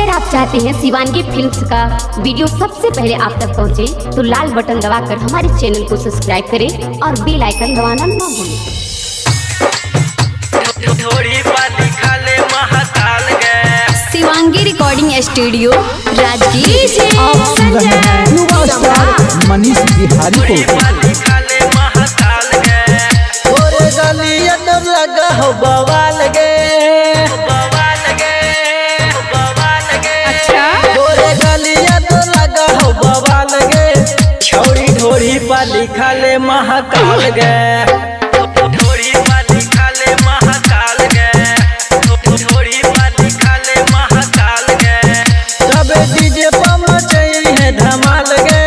अगर आप चाहते हैं शिवांगी फिल्म्स का वीडियो सबसे पहले आप तक पहुंचे, तो लाल बटन दबाकर हमारे चैनल को सब्सक्राइब करें और बेल आइकन दबाना ना भूलें। धोड़ी पर लिखाले महाकाल गे शिवांगी रिकॉर्डिंग स्टूडियो राजगीर से आप सुन रहे हैं युवा स्टार मनीष बिहारी को। धोड़ी पर लिखाले महाकाल गे, धोड़ी पर लिखाले महाकाल गे, धोड़ी पर लिखाले महाकाल गे, सब डीजे पहुँचे हैं धमाल गे,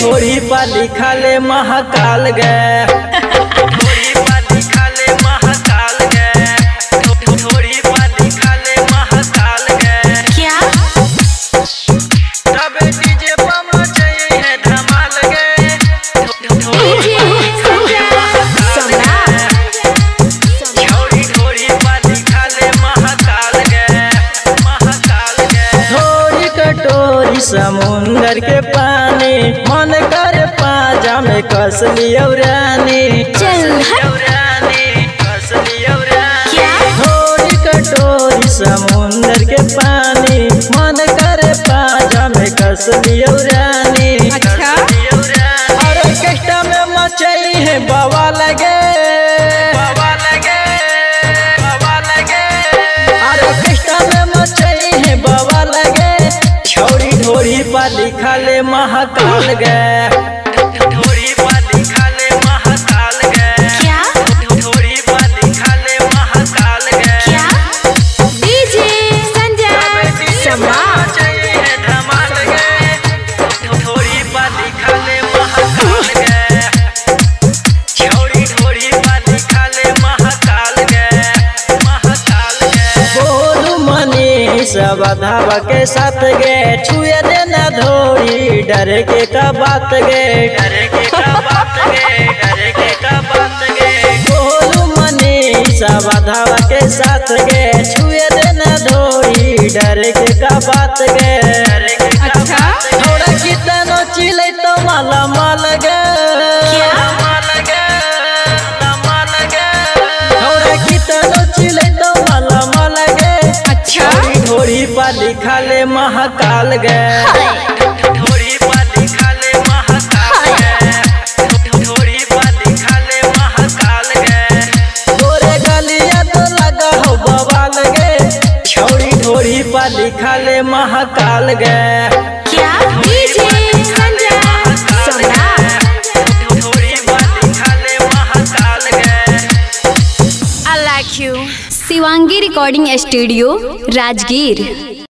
धोड़ी पर लिखाले महाकाल गे, धोड़ी पर लिखाले महाकाल गे, धोड़ी पर लिखाले महाकाल गे। क्या सब डीजे पहुँचे हैं समुंदर के पानी मन कर पाजा में कस लियो रानी, धोड़ी कटोरी समुंदर के पानी मन कर पाजा में कस लियो रानी। ऑर्केस्ट्रा में मचई है बवाल गे, ऑर्केस्ट्रा में मचई है बवाल गे, धोड़ी पर लिखाले महाकाल गे, धोड़ी पर लिखाले महाकाल गे, धोड़ी पर लिखाले महाकाल गे। क्या डीजे संजय समा चाहिए धमाल गे, धोड़ी पर लिखाले महाकाल गे, धोड़ी पर लिखाले महाकाल गे, महाकाल गे। बोलू मनीष बधाव के साथ गे, छुए देना धोड़ी डरे के का बात गे, डरे के का बात गे, डरे के का बात गे। बोलू मनीष बधावा के साथ गे, छुए देना धोड़ी डरे के का बात गे। अच्छा थोड़ा कितना चिले तो माला माल गे, माल गे माल गे, थोड़ा कितना चिले तो माला माल गे। अच्छा धोड़ी पर लिखाले महाकाल गे, धोड़ी पर लिखाले महाकाल गे, धोड़ी पर लिखाले महाकाल गे। गोरे गलिया तो लगा हो बवाल गे, छौड़ी धोड़ी पर लिखाले महाकाल गे। क्या शिवांगी रिकॉर्डिंग स्टूडियो राजगीर।